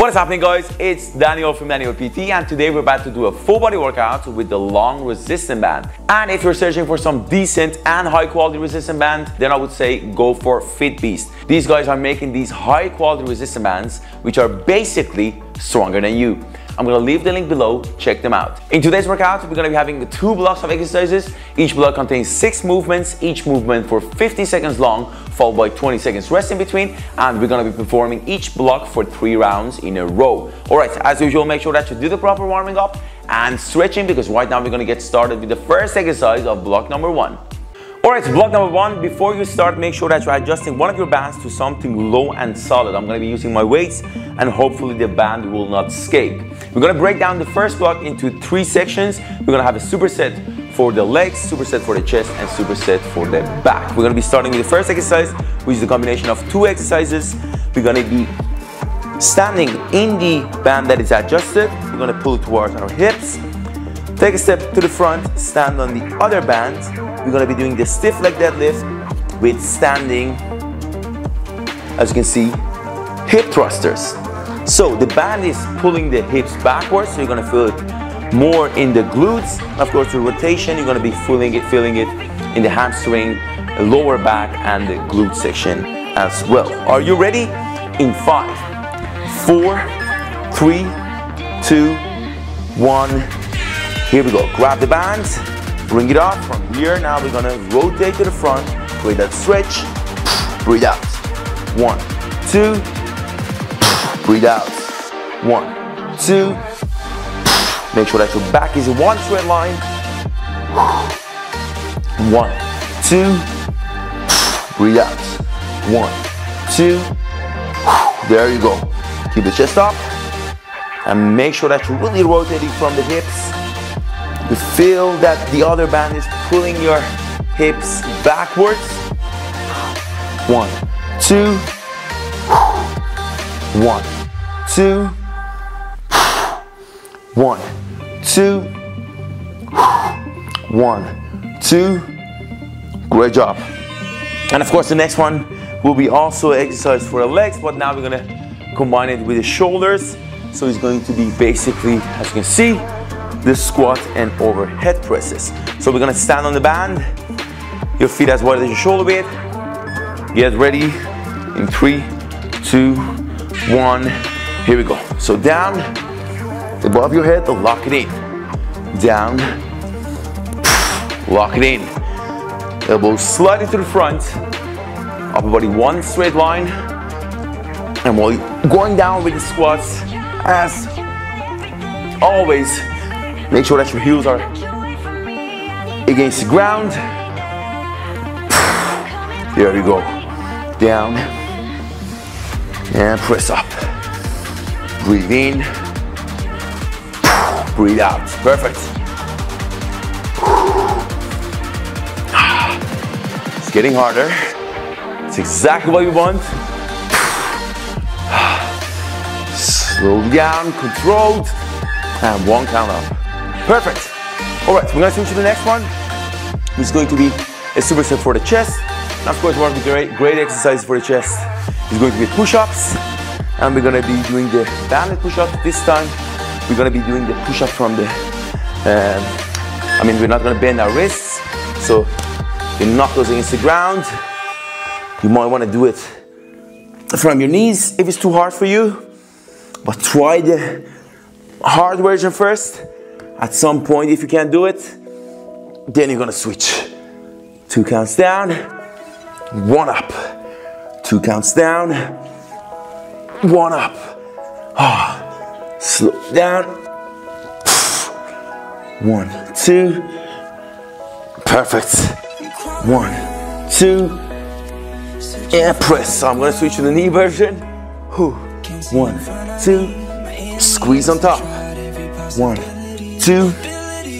What is happening, guys? It's Daniel from Daniel PT, and today we're about to do a full body workout with the long resistance band. And if you're searching for some decent and high quality resistance band, then I would say go for FitBeast. These guys are making these high quality resistance bands, which are basically stronger than you. I'm gonna leave the link below, check them out. In today's workout, we're gonna be having 2 blocks of exercises. Each block contains 6 movements, each movement for 15 seconds long, followed by 20 seconds rest in between, and we're gonna be performing each block for 3 rounds in a row. All right, as usual, make sure that you do the proper warming up and stretching, because right now we're gonna get started with the first exercise of block number 1. Alright, block number 1, before you start, make sure that you're adjusting one of your bands to something low and solid. I'm going to be using my weights and hopefully the band will not escape. We're going to break down the first block into 3 sections. We're going to have a superset for the legs, superset for the chest, and superset for the back. We're going to be starting with the first exercise, which is a combination of 2 exercises. We're going to be standing in the band that is adjusted. We're going to pull towards our hips. Take a step to the front, stand on the other band. We're gonna be doing the stiff leg deadlift with standing, as you can see, hip thrusters. So the band is pulling the hips backwards, so you're gonna feel it more in the glutes. Of course, the rotation, you're gonna be feeling it in the hamstring, lower back, and the glute section as well. Are you ready? In 5, 4, 3, 2, 1. Here we go, grab the bands, bring it up from here. Now we're gonna rotate to the front, create that stretch, breathe out. 1, 2, breathe out. 1, 2, make sure that your back is in one straight line. 1, 2, breathe out. 1, 2, there you go. Keep the chest up and make sure that you're really rotating from the hips. You feel that the other band is pulling your hips backwards. 1, 2. 1, 2. 1, 2. 1, 2. Great job. And of course, the next one will be also an exercise for the legs, but now we're gonna combine it with the shoulders. So it's going to be basically, as you can see, the squat and overhead presses. So we're gonna stand on the band, your feet as wide as your shoulder width. Get ready in 3, 2, 1. Here we go. So down, above your head, lock it in. Down, lock it in. Elbows slightly to the front, upper body one straight line. And while you're going down with the squats, as always, make sure that your heels are against the ground. There you go. Down. And press up. Breathe in. Breathe out. Perfect. It's getting harder. It's exactly what you want. Slow down, controlled, and 1 count up. Perfect. All right, we're gonna switch to the next one, which is going to be a superset for the chest. And of course, one of the great exercises for the chest is going to be push-ups. And we're gonna be doing the banded push-up. This time, we're gonna be doing the push-up from the, we're not gonna bend our wrists. So your knuckles against the ground. You might wanna do it from your knees if it's too hard for you, but try the hard version first. At some point, if you can't do it, then you're gonna switch. 2 counts down, 1 up. 2 counts down, 1 up. Ah, slow down. 1, 2, perfect. 1, 2, and press. So I'm gonna switch to the knee version. 1, 2, squeeze on top. 1, 2,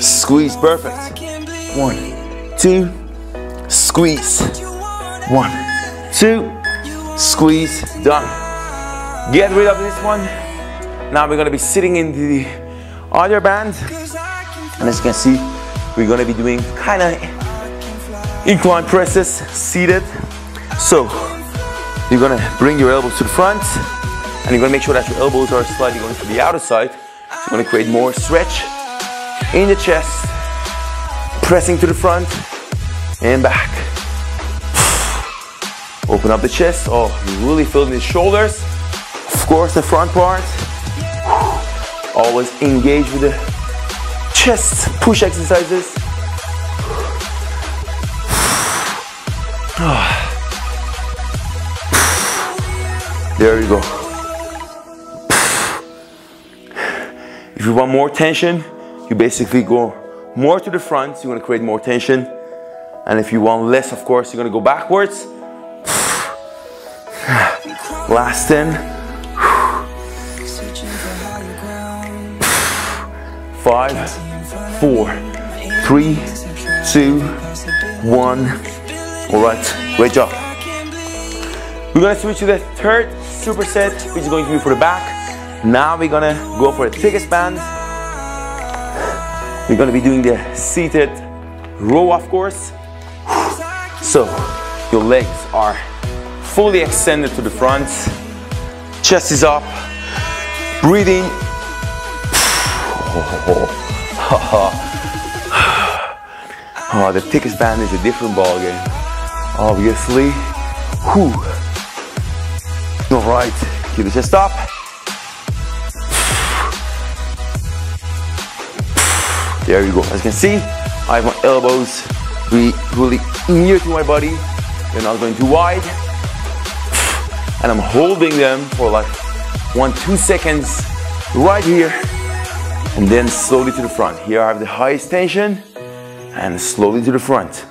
squeeze, perfect. 1, 2, squeeze. 1, 2, squeeze, done. Get rid of this one. Now we're gonna be sitting in the other band. And as you can see, we're gonna be doing kinda incline presses, seated. So, you're gonna bring your elbows to the front, and you're gonna make sure that your elbows are slightly going to the outer side. So you're gonna create more stretch in the chest, pressing to the front and back. Open up the chest. Oh, you're really feeling the shoulders. Of course, the front part. Always engage with the chest push exercises. There you go. If you want more tension, you basically go more to the front. So you're gonna create more tension. And if you want less, of course, you're gonna go backwards. Last 10. 5, 4, 3, 2, 1. All right, great job. We're gonna switch to the third superset, which is going to be for the back. Now we're gonna go for the thickest bands. We're gonna be doing the seated row, of course. So your legs are fully extended to the front, chest is up, breathing. Oh, the thickest band is a different ball game, obviously. Whew. All right, keep the chest up. There you go. As you can see, I have my elbows really near to my body. They're not going too wide. And I'm holding them for like 1-2 seconds right here, and then slowly to the front. Here I have the highest tension, and slowly to the front.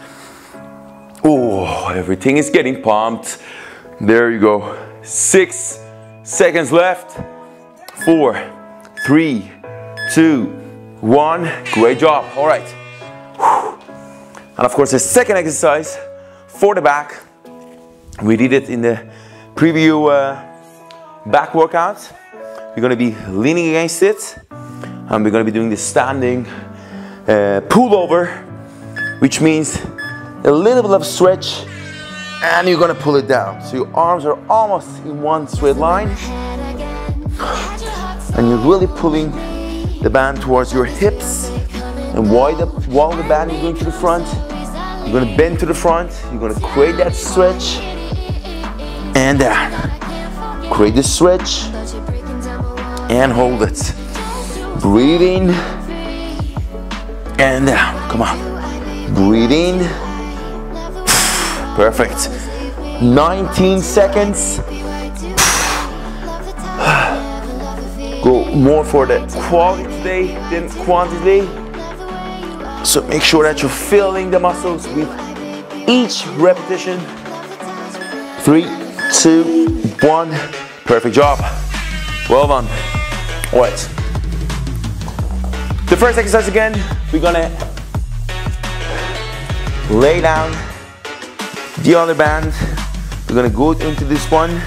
Oh, everything is getting pumped. There you go. 6 seconds left. 4, 3, 2, 1. Great job. All right. And of course, the second exercise for the back. We did it in the preview back workout. We're gonna be leaning against it, and we're gonna be doing the standing pullover, which means a little bit of stretch, and you're gonna pull it down. So your arms are almost in one straight line, and you're really pulling the band towards your hips. And while the band is going to the front, you're gonna bend to the front. You're gonna create that stretch. And down. Create the stretch and hold it. Breathe in and down. Come on. Breathe in. Perfect. 19 seconds. Go more for the quality today than quantity. So make sure that you're filling the muscles with each repetition. 3, 2, 1. Perfect job. Well done. All right. The first exercise again, we're gonna lay down the other band. We're gonna go into this one,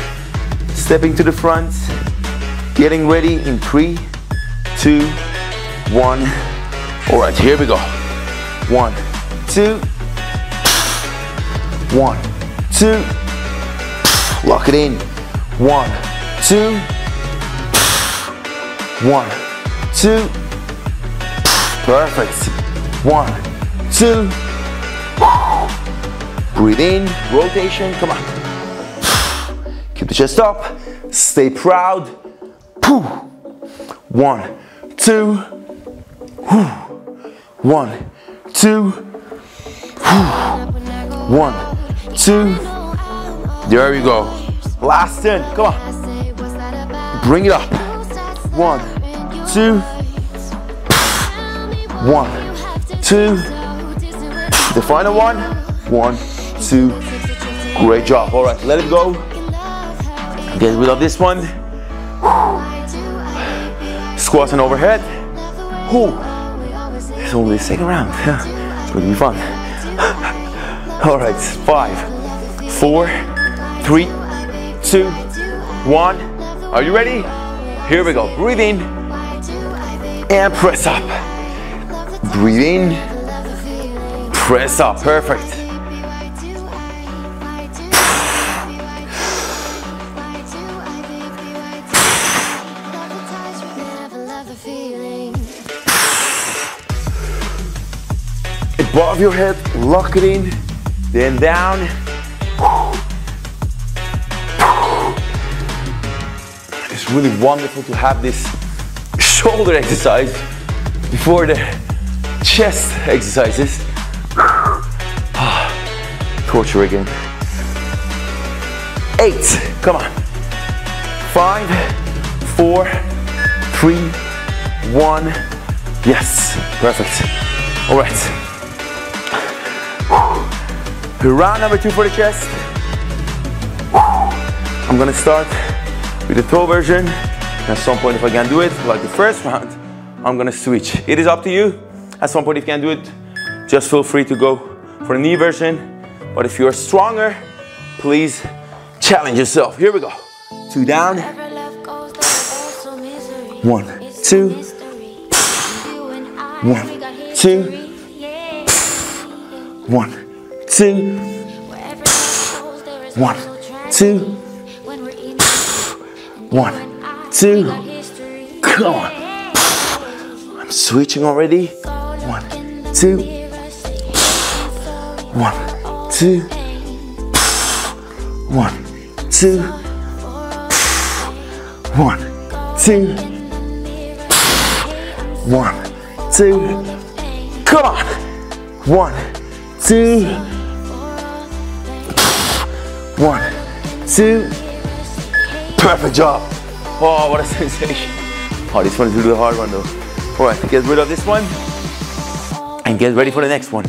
stepping to the front, getting ready in 3, 2, 1. All right, here we go. 1, 2. 1, 2. Lock it in. 1, 2. 1, 2. Perfect. 1, 2. Breathe in. Rotation. Come on. Keep the chest up. Stay proud. 1, 2. 1, 2. 1, 2. There you go. Last 10. Come on. Bring it up. 1, 2. 1, 2. The final one. 1, 2. Great job. All right, let it go. Get rid of this one. Squats and overhead. Ooh. It's only the second round. It's gonna be fun. All right, 5, 4, 3, 2, 1. Are you ready? Here we go. Breathe in and press up. Breathe in, press up. Perfect. above your head, lock it in, then down. It's really wonderful to have this shoulder exercise before the chest exercises. Torture again. 8, come on. 5, 4, 3, 1. Yes, perfect. All right. Round number 2 for the chest. I'm gonna start with the toe version. At some point, if I can do it, like the first round, I'm gonna switch. It is up to you. At some point, if you can do it, just feel free to go for the knee version. But if you're stronger, please challenge yourself. Here we go. 2 down. 1, 2. 1, 2. 1, 2. 1, 2. 1, 2. Come on. I'm switching already. 1, 2. 1, 2. 1, 2. 1, 2. 1, 2. Come on. 1, 2. 1, 2. Perfect job. Oh, what a sensation. Oh, this one is really the hard one though. All right, get rid of this one and get ready for the next one.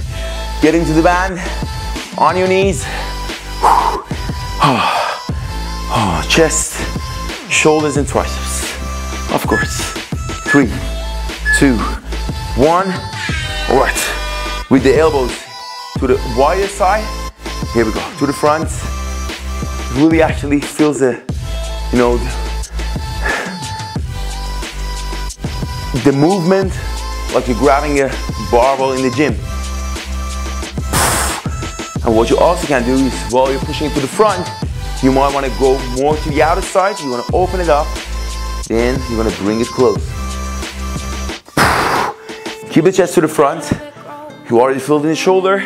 Get into the band. On your knees. Oh, chest, shoulders and triceps. Of course. 3, 2, 1. All right. With the elbows to the wider side. Here we go. To the front. Really actually feels the, you know, the movement like you're grabbing a barbell in the gym. And what you also can do is while you're pushing it to the front, you might want to go more to the outer side. You want to open it up, then you want to bring it close. Keep the chest to the front. You already filled in the shoulder,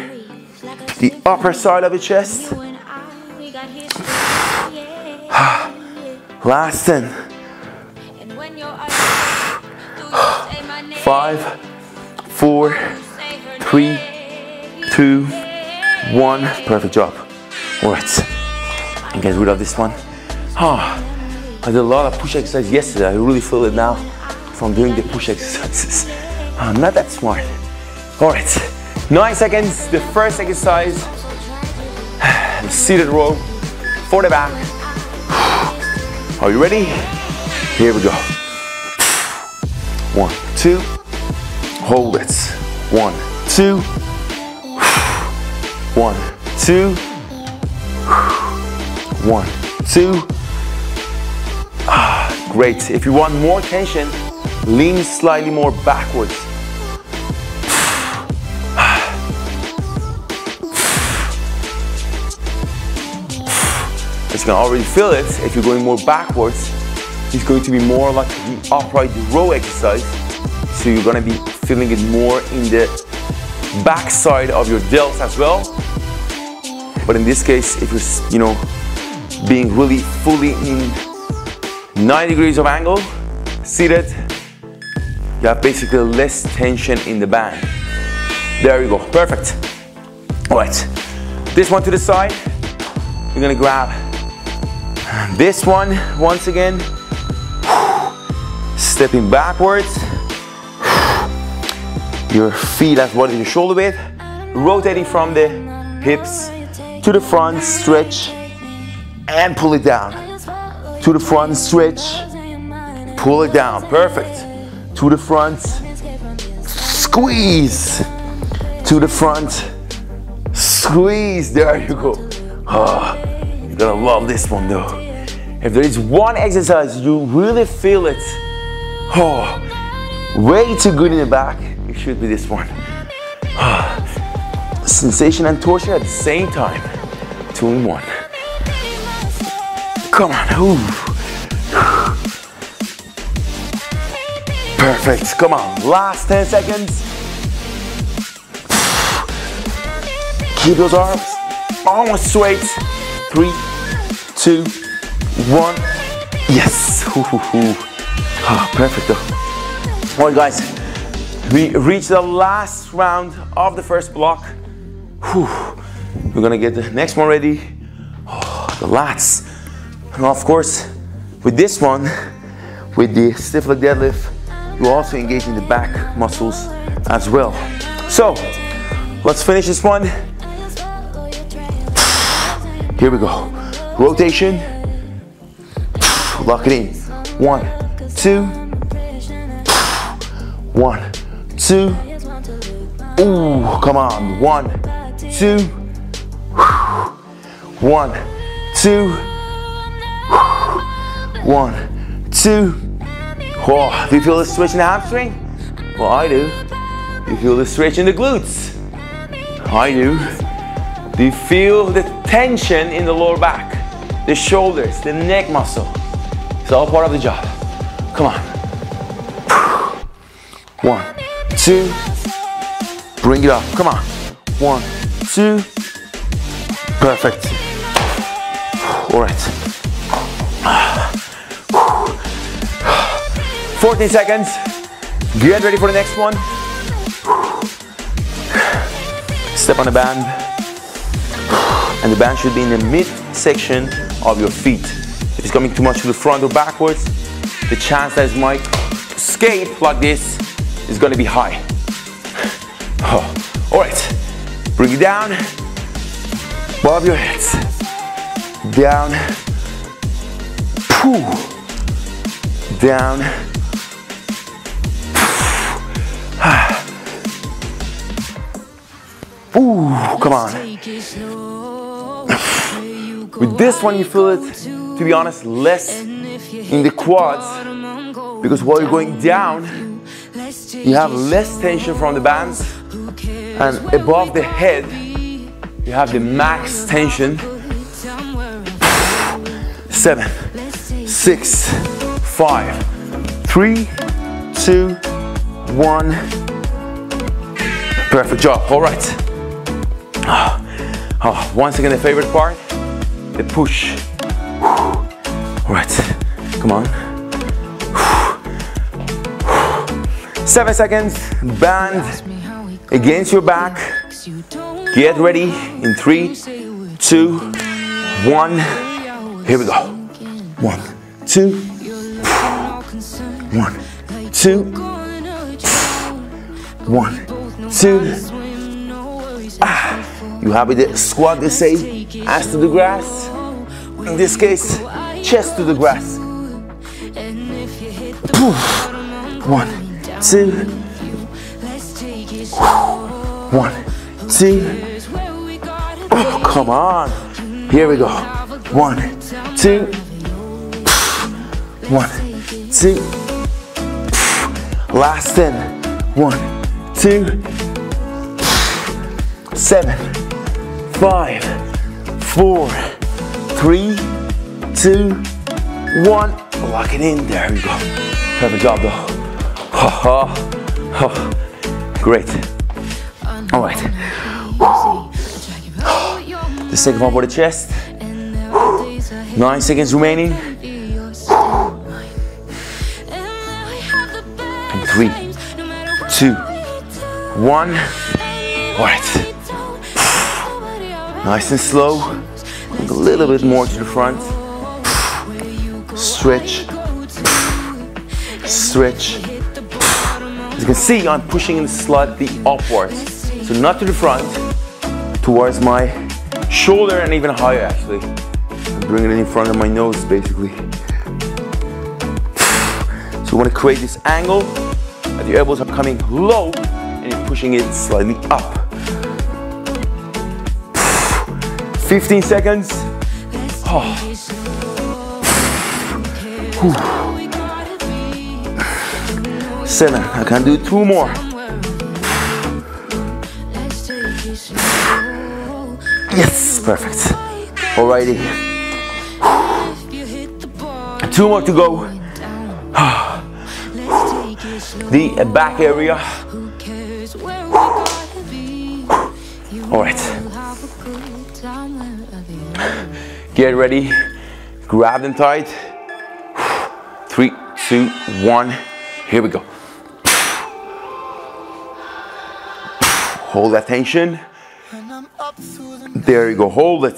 the upper side of the chest. Last 10. 5, 4, 3, 2, 1, perfect job. All right, and get rid of this one. I did a lot of push exercises yesterday. I really feel it now from doing the push exercises. I'm not that smart. All right, 9 seconds, the first exercise, the seated row for the back. Are you ready? Here we go. 1, 2, hold it. 1, 2. 1, 2. 1, 2. Great. If you want more tension, lean slightly more backwards. It's gonna already feel it. If you're going more backwards, it's going to be more like the upright row exercise. So you're gonna be feeling it more in the back side of your delts as well. But in this case, if you're, you know, being really fully in 90 degrees of angle, seated, you have basically less tension in the band. There you go, perfect. All right, this one to the side. You're gonna grab this one once again, stepping backwards. Your feet as well as your shoulder width, rotating from the hips to the front, stretch, and pull it down. To the front, stretch, pull it down, perfect. To the front, squeeze. To the front, squeeze, there you go. You're gonna love this one though. If there is one exercise, you really feel it, way too good in the back, it should be this one. Sensation and torture at the same time. 2 in 1. Come on. Perfect. Come on. Last 10 seconds. Keep those arms almost straight. 3, 2, 1. Yes. Oh, perfect. All right, guys. We reached the last round of the first block. We're gonna get the next one ready. Oh, the lats. And of course, with this one, with the stiff leg deadlift, you're also engaging the back muscles as well. So, let's finish this one. Here we go. Rotation. Lock it in. 1, 2. 1, 2. Ooh, come on. 1, 2. 1, 2. 1, 2. Oh, do you feel the stretch in the hamstring? Well, I do. Do you feel the stretch in the glutes? I do. Do you feel the tension in the lower back, the shoulders, the neck muscle? It's all part of the job. Come on. 1, 2. Bring it up. Come on. 1, 2. Perfect. All right. 14 seconds. Get ready for the next one. Step on the band. And the band should be in the midsection of your feet. If it's coming too much to the front or backwards, the chance that it might escape like this is gonna be high. Oh. All right, bring it down. Bob your heads. Down. Down. Ooh, come on. With this one you feel it, to be honest, less in the quads, because while you're going down you have less tension from the bands, and above the head you have the max tension. 7, 6, 5, 3, 2, 1. Perfect job. All right. Oh, once again, the favorite part, the push. All right, come on. 7 seconds, band against your back. Get ready in 3, 2, 1. Here we go. 1, 2. 1, 2. 1, 2. You have the squat the same as to the grass. In this case, chest to the grass. 1, 2. 1, 2. Oh, come on. Here we go. 1, 2. 1, 2. Last 10. 1, 2. 7, 5, 4, 3, 2, 1. Lock it in. There we go. Perfect job, though. Great. All right. The second one for the chest. 9 seconds remaining. And 3, 2, 1. All right. Nice and slow, a little bit more to the front. Stretch, stretch. As you can see, I'm pushing slightly upwards. So not to the front, towards my shoulder and even higher actually. I'm bringing it in front of my nose basically. So you want to create this angle that your elbows are coming low and you're pushing it slightly up. 15 seconds. Oh. 7. I can do 2 more. 6. Yes, perfect. Alrighty. 2 more to go. The back area. Alright. Get ready, grab them tight. 3, 2, 1, here we go. Hold that tension. There you go, hold it.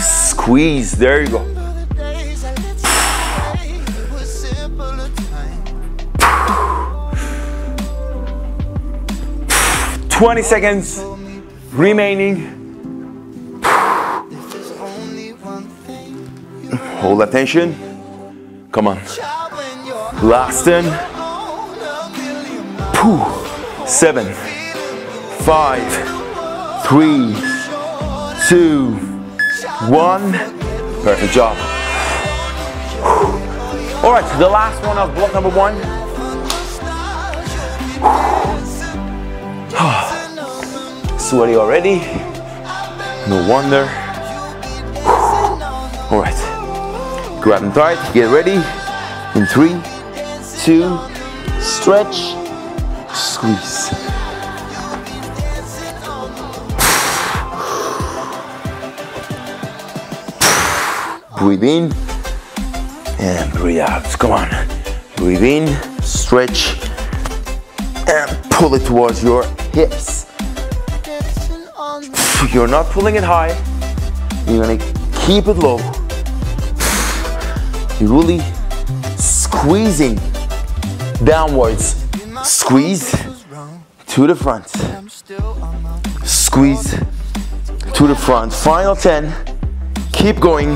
Squeeze, there you go. Time. 20 seconds remaining. Hold that tension. Come on. Last 10. 7, 5, 3, 2, 1. Perfect job. All right, the last one of block number 1. Sweaty already. No wonder. All right. Grab them tight, get ready. In 3, 2, stretch, squeeze. Breathe in and breathe out. Come on. Breathe in, stretch, and pull it towards your hips. You're not pulling it high. You're gonna keep it low. You're really squeezing downwards. Squeeze to the front. Squeeze to the front. Final 10. Keep going.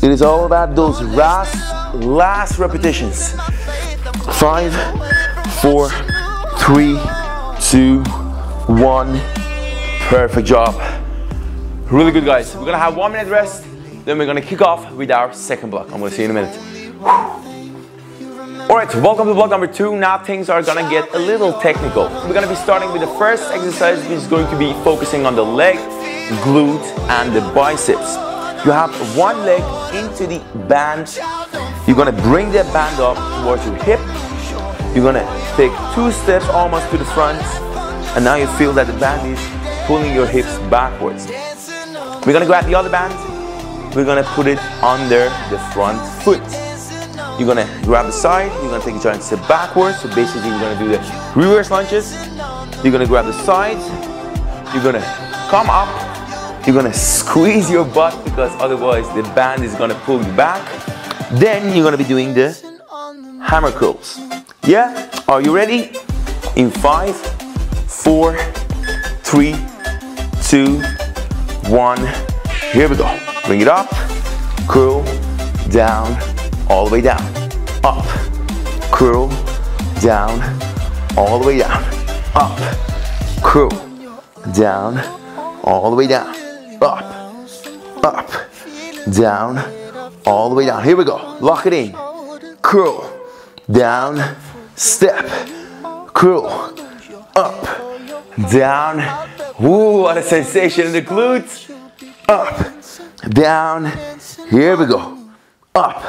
It is all about those last repetitions. 5, 4, 3, 2, 1. Perfect job. Really good, guys. We're gonna have 1 minute rest. Then we're gonna kick off with our second block. I'm gonna see you in a minute. All right, welcome to block number 2. Now things are gonna get a little technical. We're gonna be starting with the first exercise, which is going to be focusing on the leg, glute, and the biceps. You have one leg into the band. You're gonna bring that band up towards your hip. You're gonna take 2 steps almost to the front. And now you feel that the band is pulling your hips backwards. We're gonna grab the other band. We're gonna put it under the front foot. You're gonna grab the side, you're gonna take a giant step backwards. So basically you're gonna do the reverse lunges. You're gonna grab the side, you're gonna come up, you're gonna squeeze your butt because otherwise the band is gonna pull you back. Then you're gonna be doing the hammer curls. Yeah? Are you ready? In 5, 4, 3, 2, 1. Here we go. Bring it up, curl, down, all the way down. Up, curl, down, all the way down. Up, curl, down, all the way down. Up, up, down, all the way down. Here we go, lock it in. Curl, down, step, curl, up, down. Ooh, what a sensation in the glutes. Up, down, here we go. Up,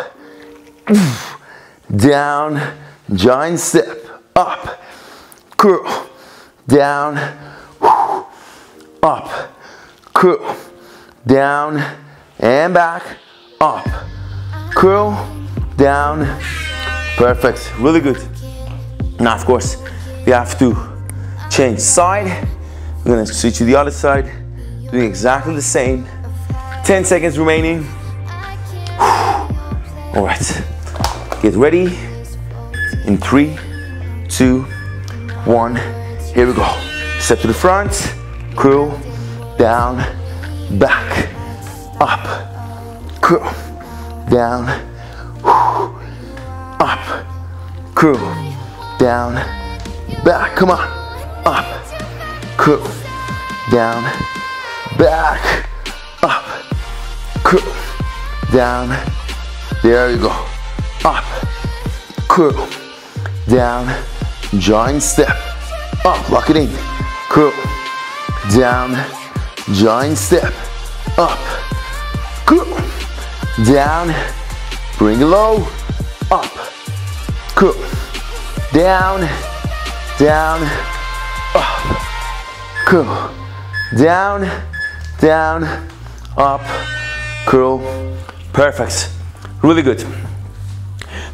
down, giant step. Up, curl, down, up, curl, down, and back. Up, curl, down. Perfect, really good. Now, of course, we have to change side. We're gonna switch to the other side, doing exactly the same. 10 seconds remaining. All right, get ready. In 3, 2, 1, here we go. Step to the front, curl, down, back, up, curl, down, up, curl, down, back, come on, up, curl, down, back, up, curl, down, there you go, up, curl, down, giant step, up, lock it in, curl, down, giant step, up, curl, down, bring it low, up, good, down, down, up, curl, down, down, up, curl, perfect, really good.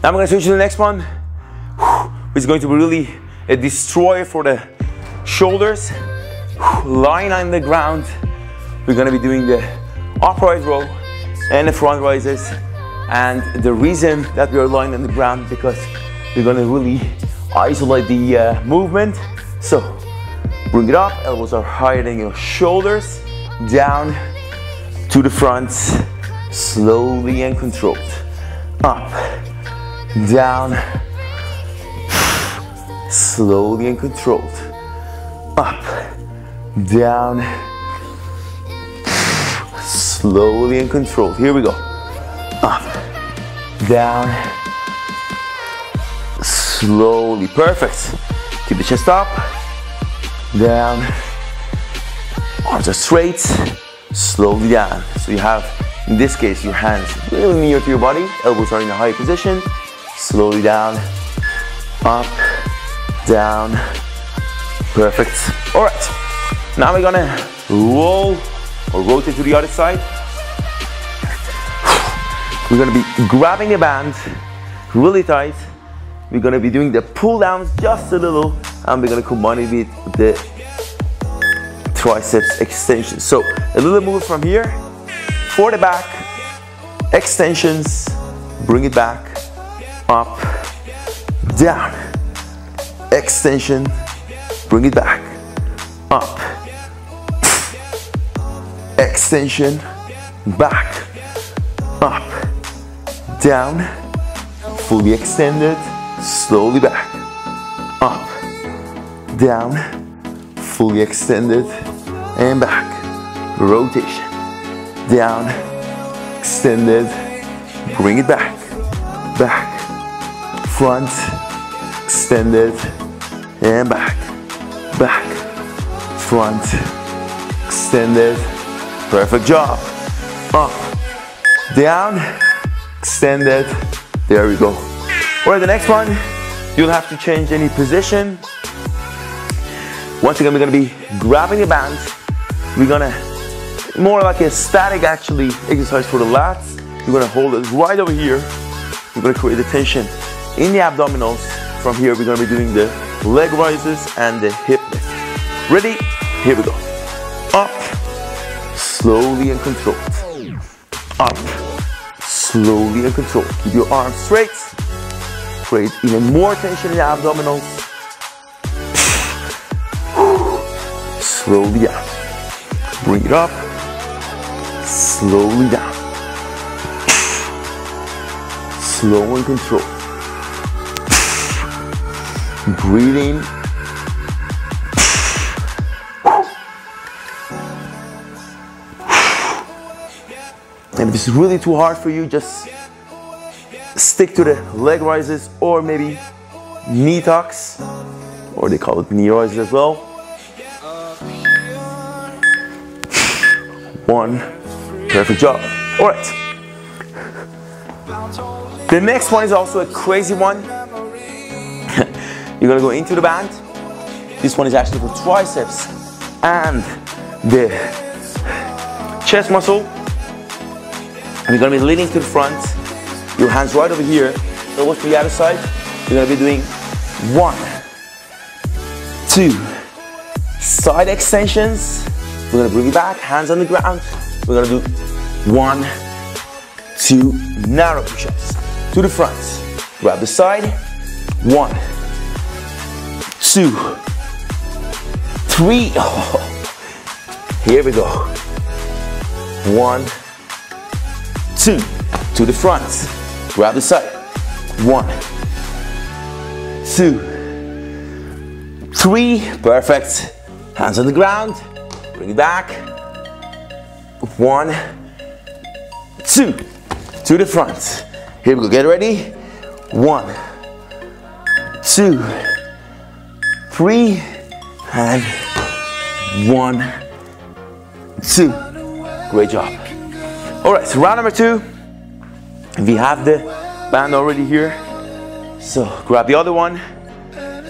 Now I'm gonna switch to the next one, which is going to be really a destroyer for the shoulders. Lying on the ground, we're gonna be doing the upright row and the front rises, and the reason that we are lying on the ground because we're gonna really isolate the movement. So bring it up, elbows are higher than your shoulders, down to the front, slowly and controlled. Up, down, slowly and controlled. Up, down, slowly and controlled. Here we go. Up, down, slowly. Perfect. Keep the chest up. Down, arms are straight, slowly down. So you have, in this case, your hands really near to your body, elbows are in a high position, slowly down, up, down, perfect. All right, now we're gonna roll or rotate to the other side. We're gonna be grabbing the band really tight. We're gonna be doing the pull downs just a little, and we're gonna combine it with the triceps extension. So a little move from here, for the back, extensions, bring it back, up, down, extension, bring it back, up, extension, back, up, down, fully extended, slowly back, up, down, fully extended, and back, rotation, down, extended, bring it back, back, front, extended, and back, back, front, extended, perfect job, up, down, extended, there we go. All right, the next one, you don't have to change any position. Once again, we're gonna be grabbing the bands. We're gonna, more like a static actually exercise for the lats. You're gonna hold it right over here. You're gonna create the tension in the abdominals. From here, we're gonna be doing the leg rises and the hip lift. Ready? Here we go. Up, slowly and controlled. Up, slowly and controlled. Keep your arms straight. Create even more tension in the abdominals. Slowly down, bring it up, slowly down, slow and control, breathe in, and if it's really too hard for you, just stick to the leg rises or maybe knee tucks, or they call it knee rises as well. 1, perfect job. All right. The next one is also a crazy one. You're gonna go into the band. This one is actually for triceps and the chest muscle. And you're gonna be leaning to the front. Your hands right over here. So watch to the other side. You're gonna be doing 1, 2, side extensions. We're gonna bring it back, hands on the ground. We're gonna do 1, 2, narrow push-ups. To the front, grab the side. 1, 2, 3. Oh. Here we go. 1, 2, to the front, grab the side. 1, 2, 3, perfect. Hands on the ground. Bring it back, 1, 2, to the front. Here we go, get ready, 1, 2, 3, and 1, 2. Great job. All right, so round number 2, we have the band already here. So grab the other one,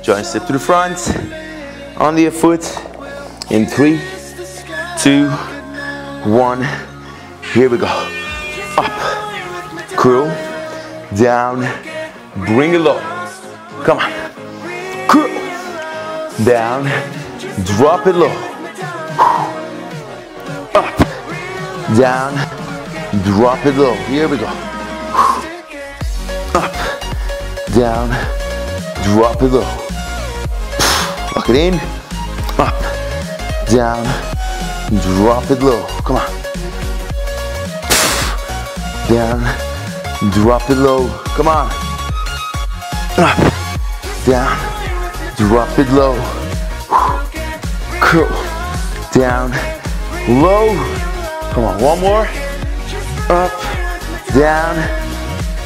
giant step to the front, under your foot, in 3, 2, 1, here we go. Up, curl, down, bring it low, come on, curl, down, drop it low, up, down, drop it low, here we go, up, down, drop it low, lock it in, up, down, drop it low, come on, down, drop it low, come on, up, down, drop it low, curl, down, low, come on, one more, up, down,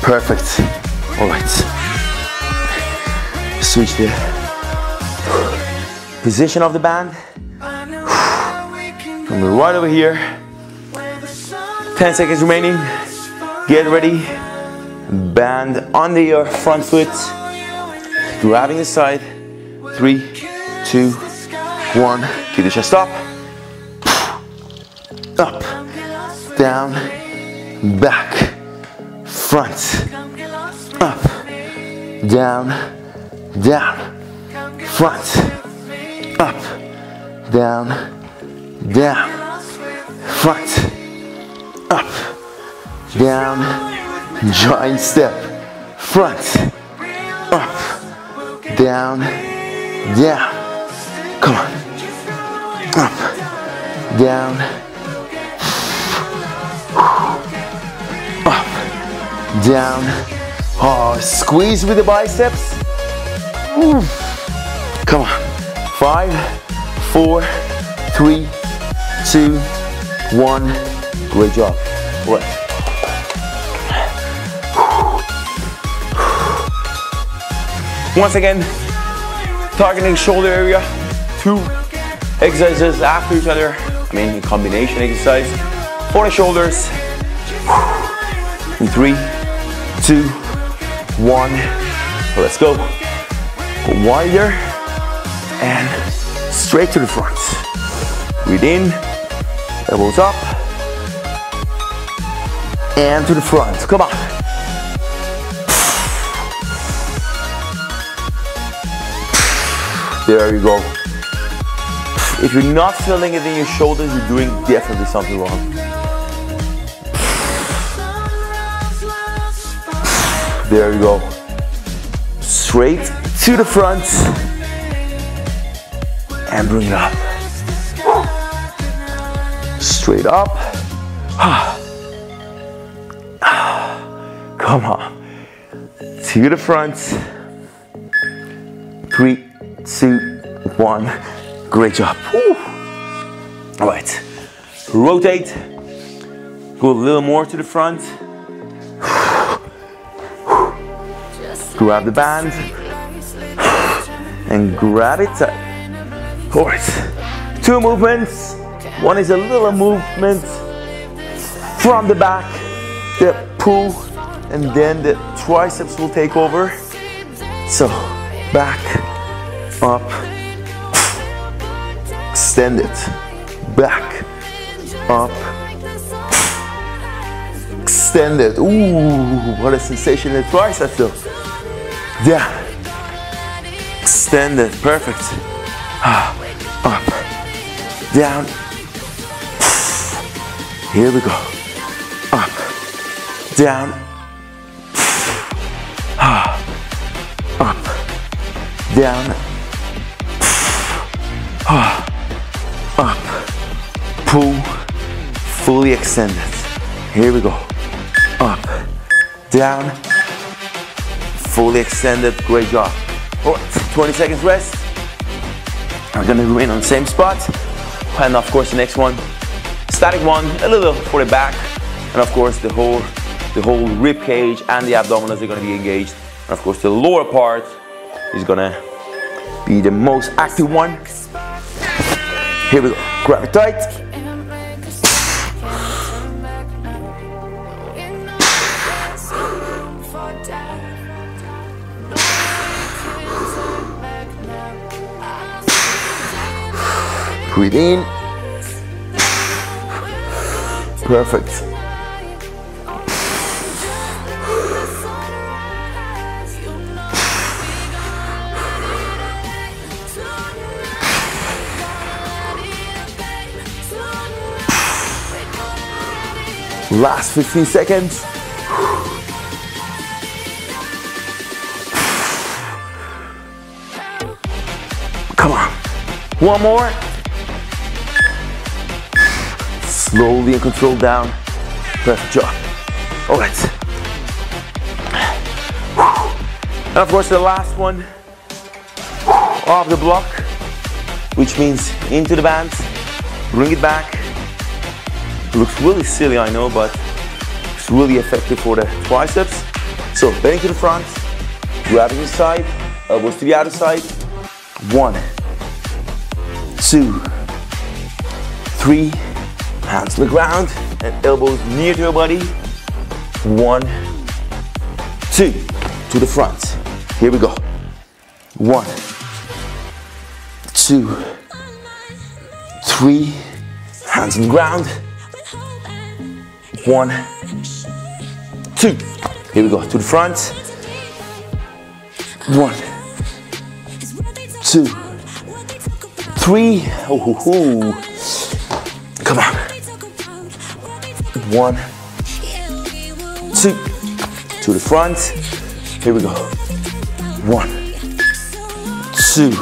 perfect. All right, switch the position of the band, come right over here, 10 seconds remaining. Get ready, band under your front foot, grabbing the side, 3, 2, 1, keep the chest up, up, down, back, front, up, down, down, front, up, down, down, front, up, down, giant step, front, up, down, down, come on, up, down, up, down, oh, squeeze with the biceps, come on, 5, 4, 3, 2, 1, great job, right. Once again, targeting shoulder area, 2 exercises after each other, I mean combination exercise for the shoulders. In 3, 2, 1, let's go. Go wider and straight to the front. Breathe in, elbows up, and to the front, come on. There you go. If you're not feeling it in your shoulders, you're doing definitely something wrong. There you go. Straight to the front. And bring it up. Straight up. Come on. To the front. 3, 2, 1, great job. Woo. All right, rotate, go a little more to the front, grab the band and grab it tight. All right, 2 movements, one is a little movement from the back, the pull, and then the triceps will take over. So back, up, extend it, back, up, extend it. Ooh, what a sensation that tricep though. Yeah, extend it, perfect. Up, down, here we go, up, down, up, down, up, pull, fully extend it, here we go, up, down, fully extended, great job. All right, 20 seconds rest, I'm gonna remain on the same spot, and of course the next one, static one, a little for the back, and of course the whole rib cage and the abdominals are gonna be engaged, and of course the lower part is gonna be the most active one. Here we go, grab it tight. Breathe in. Perfect. Last 15 seconds. Come on. One more. Slowly and controlled down. Perfect job. All right. And of course the last one of the block, which means into the bands, bring it back. Looks really silly, I know, but it's really effective for the triceps. So bending to the front, grabbing the side, elbows to the outer side. 1, 2, 3, hands to the ground and elbows near to your body. 1, 2, to the front. Here we go. 1, 2, 3, hands on the ground. 1, 2. Here we go, to the front. 1, 2, 3. Oh, ho, ho. Come on. 1, 2. To the front. Here we go. 1, 2, 3.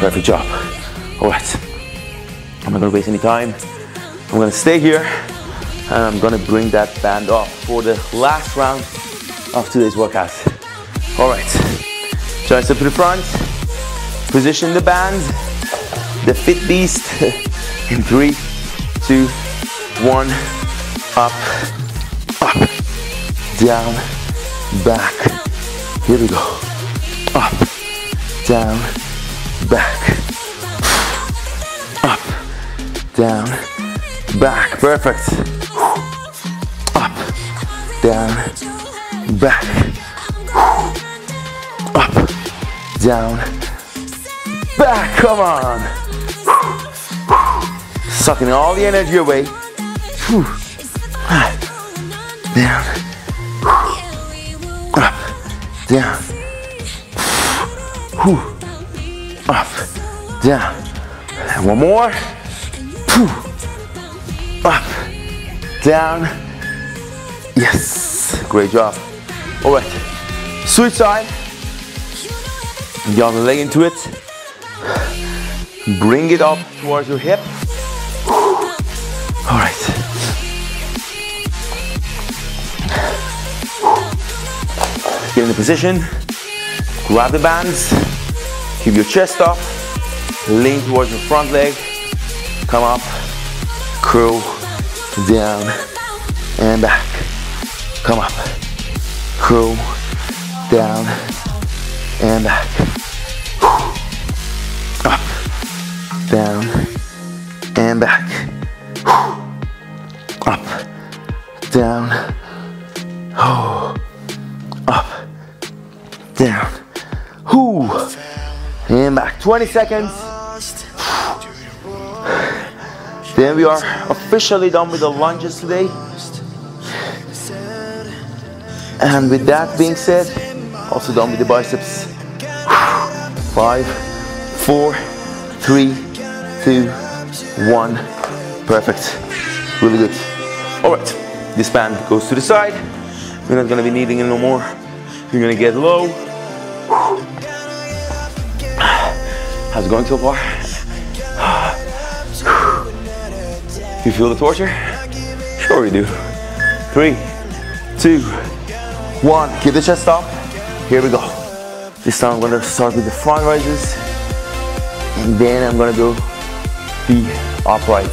Perfect job. All right. I'm not gonna waste any time. I'm gonna stay here and I'm gonna bring that band off for the last round of today's workout. All right, tricep to the front, position the band, the fit beast in 3, 2, 1, up, up, down, back. Here we go, up, down, back, up, down, back. Perfect. Up, down, back. Up, down, back. Come on. Sucking all the energy away. Down. Up, down. Up, down. And one more. Up, down, yes, great job. All right, switch side, the other leg into it, bring it up towards your hip. All right, get in the position, grab the bands, keep your chest up, lean towards your front leg, come up, curl, down, and back. Come up, curl, down, and back. Up, down, and back. Up, down, up, down, and back. 20 seconds. Then we are officially done with the lunges today. And with that being said, also done with the biceps. 5, 4, 3, 2, 1. Perfect. Really good. All right, this band goes to the side. We're not gonna be needing it no more. You're gonna get low. How's it going so far? You feel the torture? Sure you do. 3, 2, 1. Keep the chest up. Here we go. This time I'm gonna start with the front rises, and then I'm gonna go be upright.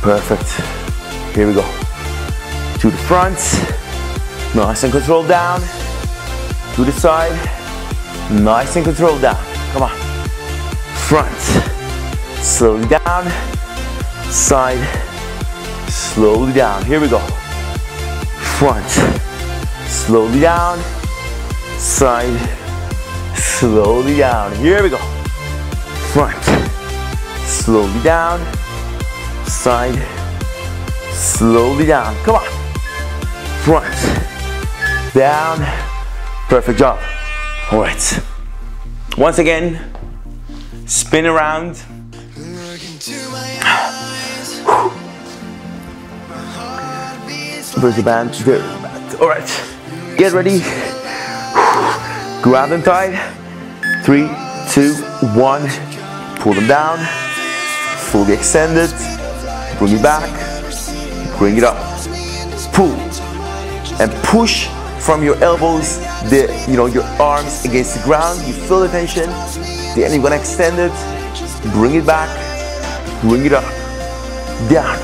Perfect. Here we go. To the front. Nice and controlled down. To the side. Nice and controlled down. Come on. Front, slowly down, side, slowly down. Here we go. Front, slowly down, side, slowly down. Here we go. Front, slowly down, side, slowly down. Come on. Front, down. Perfect job. All right. Once again, spin around. Bring the band to the back. All right, get ready. Grab them tight. 3, 2, 1. Pull them down. Fully extended. Bring it back. Bring it up. Pull and push from your elbows. Your arms against the ground. You feel the tension. Then you're gonna extend it. Bring it back. Bring it up. Down.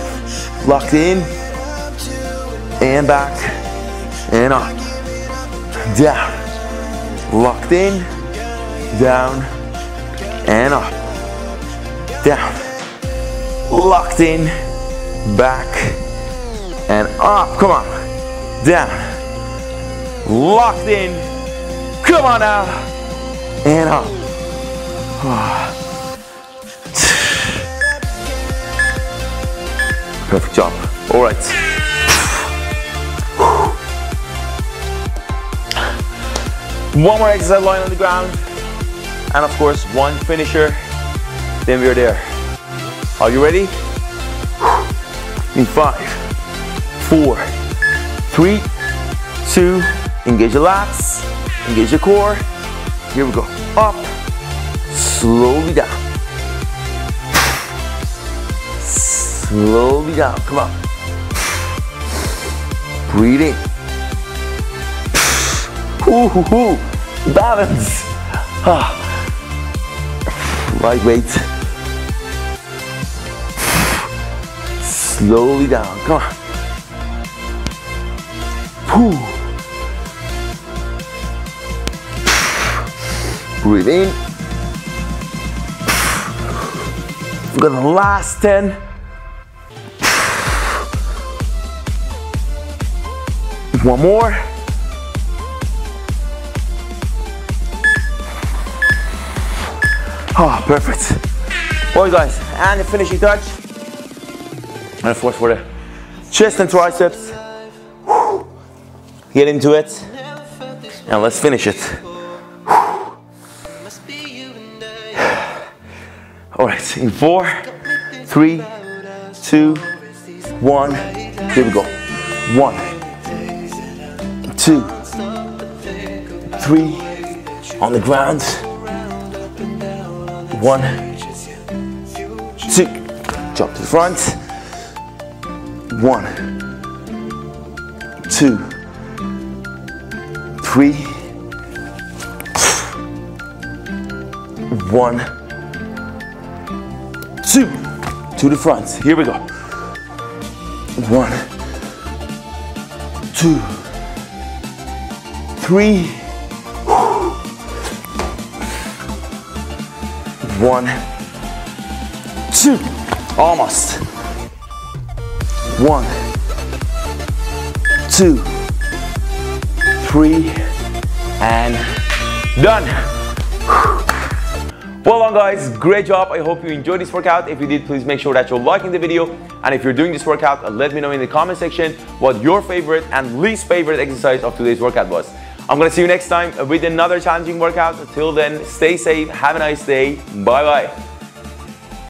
Locked in. And back, and up, down, locked in, down, and up, down, locked in, back, and up, come on, down, locked in, come on now, and up. Perfect job, all right. One more exercise lying on the ground, and of course one finisher, then we're there. Are you ready? In 5, 4, 3, 2, engage your lats, engage your core. Here we go. Up, slowly down. Slowly down, come on. Breathe in. Ooh, balance. Lightweight. Slowly down. Come on. Breathe in. We've got the last 10. One more. Oh, perfect. All right, guys, and the finishing touch. And of course, for the chest and triceps. Whew. Get into it, and let's finish it. All right, in 4, 3, 2, 1. Here we go. 1, 2, 3. On the ground. 1, 2, drop to the front. 1, 2, 3. 1, 2, to the front. Here we go. 1, 2, 3. 1, 2, almost. 1, 2, 3, and done. Well done, guys, great job. I hope you enjoyed this workout. If you did, please make sure that you're liking the video. And if you're doing this workout, let me know in the comment section what your favorite and least favorite exercise of today's workout was. I'm gonna see you next time with another challenging workout. Till then, stay safe, have a nice day, bye-bye.